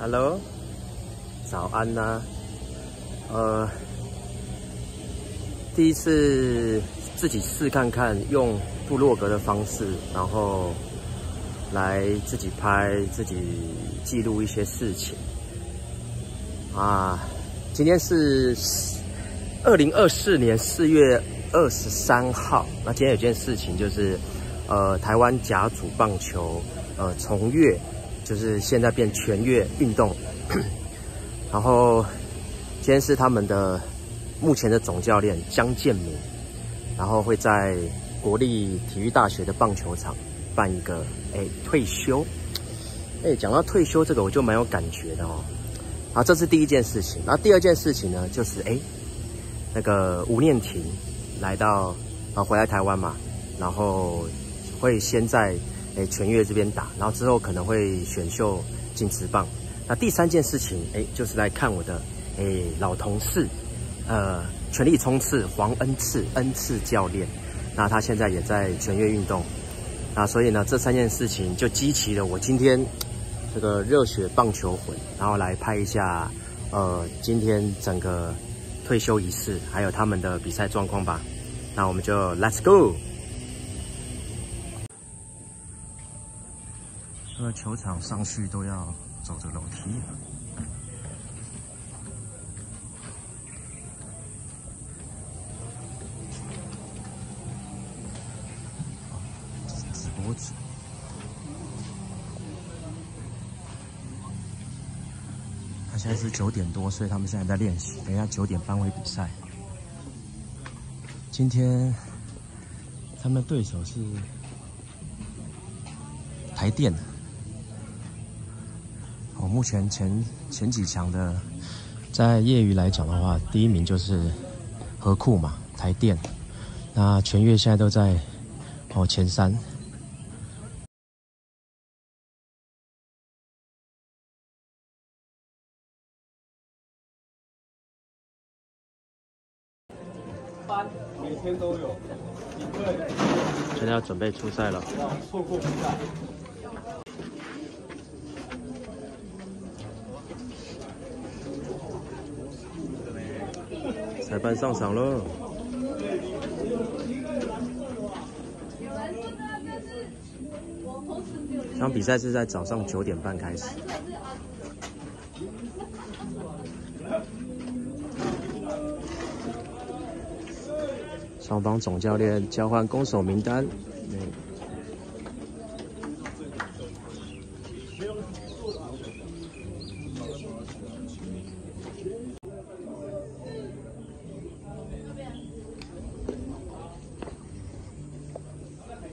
Hello， 早安呐、啊。第一次自己试看看用部落格的方式，然后来自己拍、自己记录一些事情。啊，今天是2024年4月23号。那今天有件事情就是，台湾甲组棒球从月。就是现在变全月运动，然后今天是他们的目前的总教练江建民，然后会在国立体育大学的棒球场办一个退休。讲到退休这个我就蛮有感觉的哦。好，这是第一件事情。然后第二件事情呢，就是那个吴念庭来到回来台湾嘛，然后会先在全月这边打，然后之后可能会选秀进职棒。那第三件事情，就是来看我的老同事，全力冲刺黄恩赐教练。那他现在也在全月运动。那所以呢，这三件事情就激起了我今天这个热血棒球魂，然后来拍一下今天整个退休仪式，还有他们的比赛状况吧。那我们就 Let's go。这个球场上去都要走着楼梯了。直播组。他现在是9点多，所以他们现在在练习。等一下9点半会比赛。今天他们对手是台电。目前前几强的，在业余来讲的话，第一名就是合库嘛，台电。那全月现在都在前3。每天都有。现在要准备出赛了。错过比赛。裁判上场喽！这场比赛是在早上9点半开始。双方总教练交换攻守名单。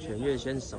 全月先手。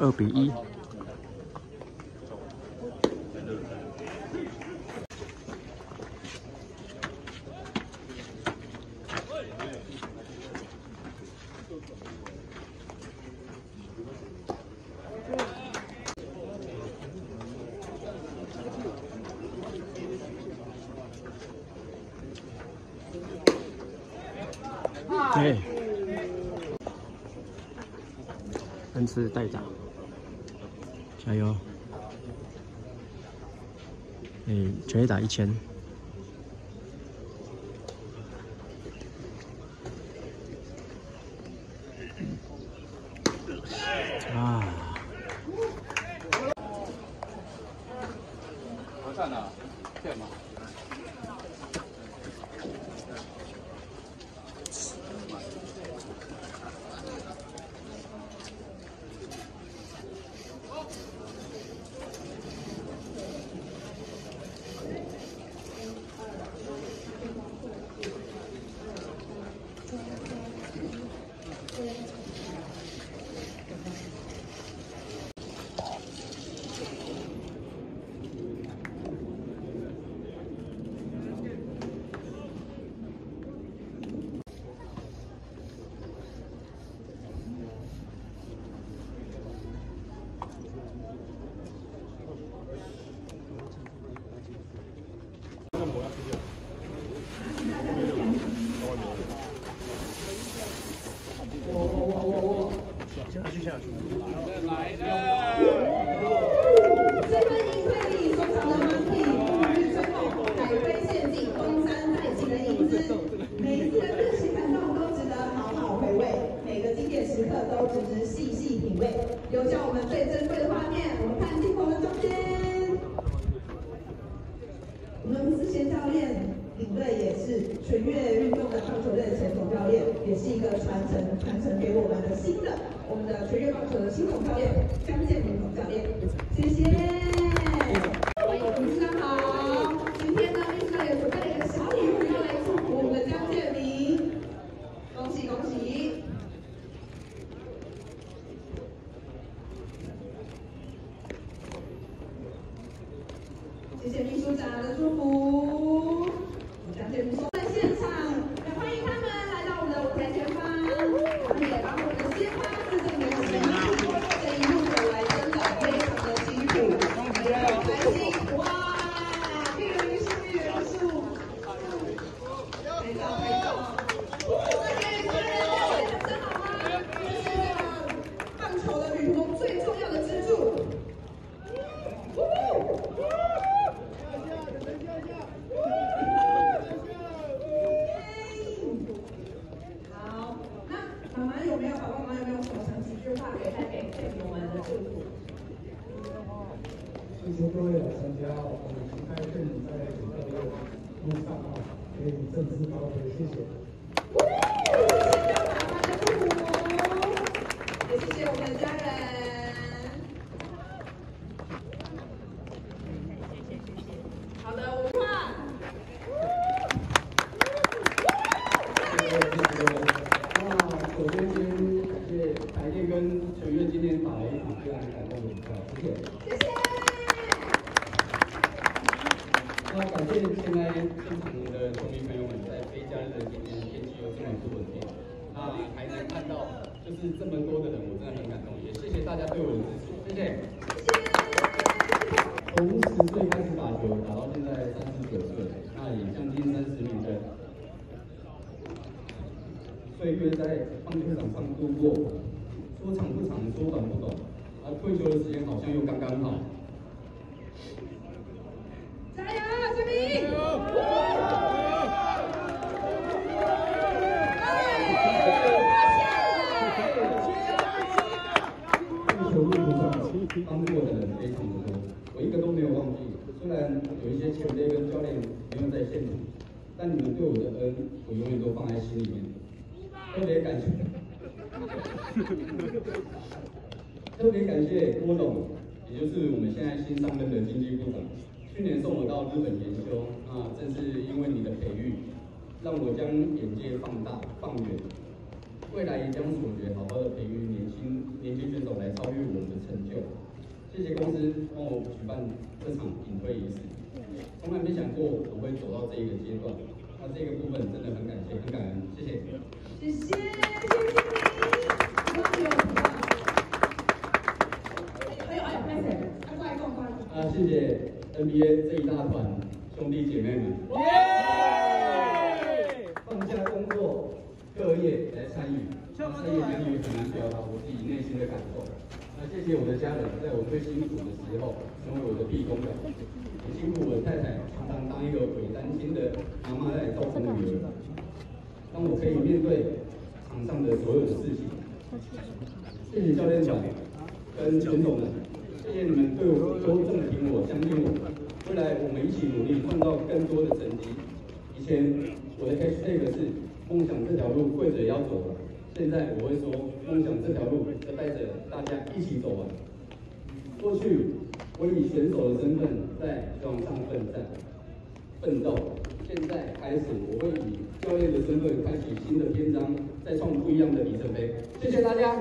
2比1。哎，恩赐代打，加油！哎，全力打1000。 放下工作、课业，那一言语只能表达我自己内心的感受。那谢谢我的家人，在我最辛苦的时候成为我的避风港，也辛苦我太太常常当一个伪单亲的妈妈来照顾女儿。当我可以面对场上的所有的事情，谢谢教练长跟陈总们，谢谢你们对我都这么挺我、相信我。未来我们一起努力，创造更多的成绩。以前我的 hashtag 是梦想这条路跪着要走完，现在我会说梦想这条路要带着大家一起走完。过去我以选手的身份在球场上奋斗，现在开始我会以教练的身份开启新的篇章，再创不一样的里程碑。谢谢大家。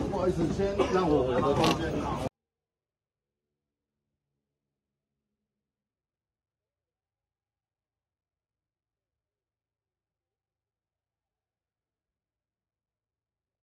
不好意思，先让我的空间。